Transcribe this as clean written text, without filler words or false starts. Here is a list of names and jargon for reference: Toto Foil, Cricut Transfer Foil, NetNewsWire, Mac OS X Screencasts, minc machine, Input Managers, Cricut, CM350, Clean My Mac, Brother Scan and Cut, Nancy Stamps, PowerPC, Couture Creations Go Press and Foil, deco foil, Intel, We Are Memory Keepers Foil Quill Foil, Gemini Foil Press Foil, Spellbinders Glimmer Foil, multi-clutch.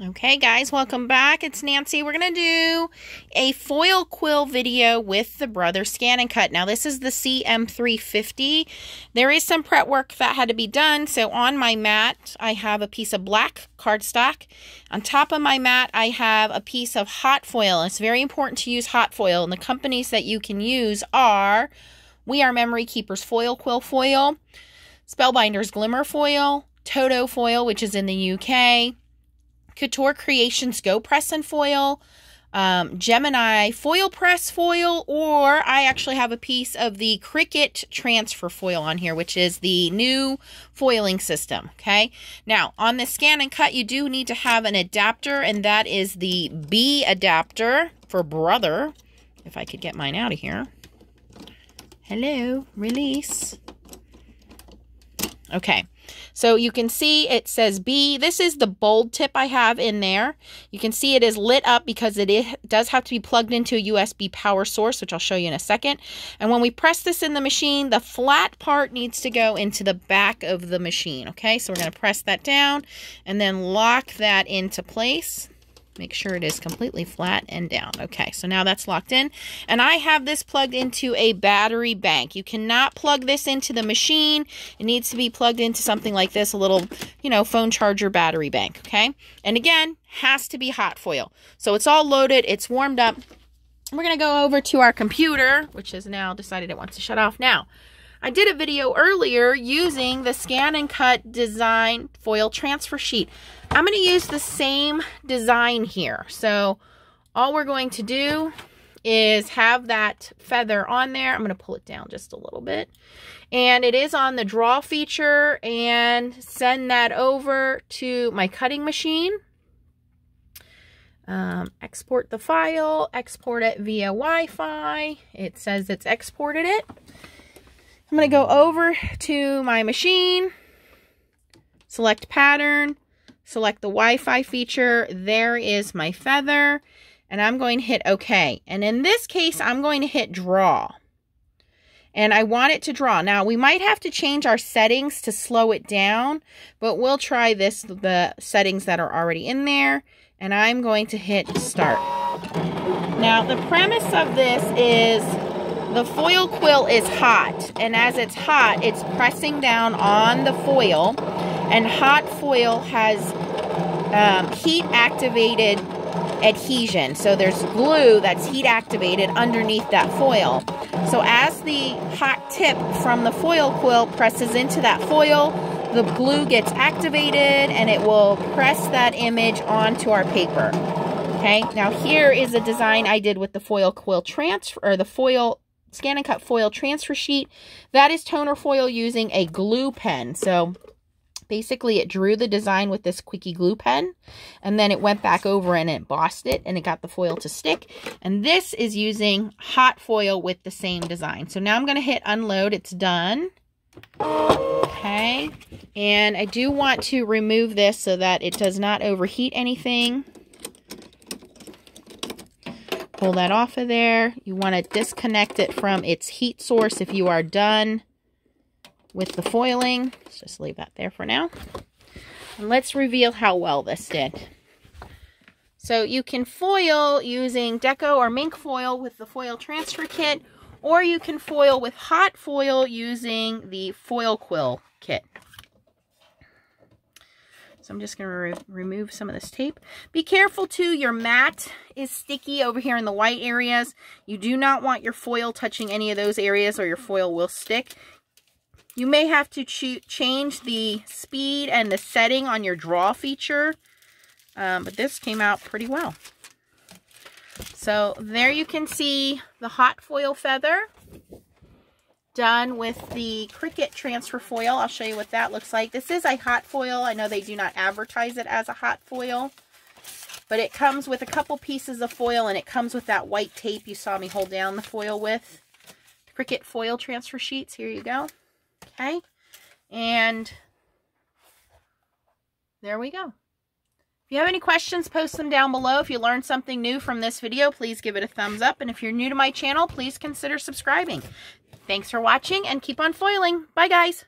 Okay guys, welcome back. It's Nancy. We're going to do a foil quill video with the Brother Scan and Cut. Now this is the CM350. There is some prep work that had to be done. So on my mat, I have a piece of black cardstock. On top of my mat, I have a piece of hot foil. It's very important to use hot foil. And the companies that you can use are We Are Memory Keepers Foil Quill Foil, Spellbinders Glimmer Foil, Toto Foil, which is in the UK, Couture Creations Go Press and Foil, Gemini Foil Press Foil, or I actually have a piece of the Cricut Transfer Foil on here, which is the new foiling system, okay? Now, on the Scan and Cut, you do need to have an adapter, and that is the B adapter for Brother. If I could get mine out of here. Hello, release. Okay. So you can see it says B. This is the bold tip I have in there. You can see it is lit up because it does have to be plugged into a USB power source, which I'll show you in a second. And when we press this in the machine, the flat part needs to go into the back of the machine. Okay, so we're going to press that down and then lock that into place. Make sure it is completely flat and down. Okay, so now that's locked in. And I have this plugged into a battery bank. You cannot plug this into the machine. It needs to be plugged into something like this, a little, you know, phone charger battery bank, okay? And again, has to be hot foil. So it's all loaded, it's warmed up. We're gonna go over to our computer, which has now decided it wants to shut off now. I did a video earlier using the Scan and Cut design foil transfer sheet. I'm going to use the same design here. So all we're going to do is have that feather on there. I'm going to pull it down just a little bit. And it is on the draw feature, and send that over to my cutting machine. Export the file, export it via Wi-Fi. It says it's exported it. I'm going to go over to my machine, select pattern, select the Wi-Fi feature. There is my feather, and I'm going to hit OK. And in this case, I'm going to hit draw. And I want it to draw. Now, we might have to change our settings to slow it down, but we'll try this, the settings that are already in there. And I'm going to hit start. Now, the premise of this is the foil quill is hot, and as it's hot, it's pressing down on the foil, and hot foil has heat-activated adhesion. So there's glue that's heat-activated underneath that foil. So as the hot tip from the foil quill presses into that foil, the glue gets activated, and it will press that image onto our paper. Okay, now here is a design I did with the foil quill transfer, or the foil Scan and Cut foil transfer sheet. That is toner foil using a glue pen. So basically it drew the design with this quickie glue pen, and then it went back over and embossed it, and it got the foil to stick. And this is using hot foil with the same design. So now I'm going to hit unload. It's done. Okay. And I do want to remove this so that it does not overheat anything. Pull that off of there. You want to disconnect it from its heat source if you are done with the foiling. Let's just leave that there for now. And let's reveal how well this did. So you can foil using deco or mink foil with the foil transfer kit, or you can foil with hot foil using the foil quill kit. So I'm just going to remove some of this tape. Be careful too, your mat is sticky over here in the white areas. You do not want your foil touching any of those areas, or your foil will stick. You may have to change the speed and the setting on your draw feature. But this came out pretty well. So there you can see the hot foil feather done with the Cricut transfer foil. I'll show you what that looks like. This is a hot foil. I know they do not advertise it as a hot foil, but it comes with a couple pieces of foil, and it comes with that white tape you saw me hold down the foil with. Cricut foil transfer sheets. Here you go. Okay. And there we go. If you have any questions, post them down below. If you learned something new from this video, please give it a thumbs up. And if you're new to my channel, please consider subscribing. Thanks for watching, and keep on foiling. Bye, guys.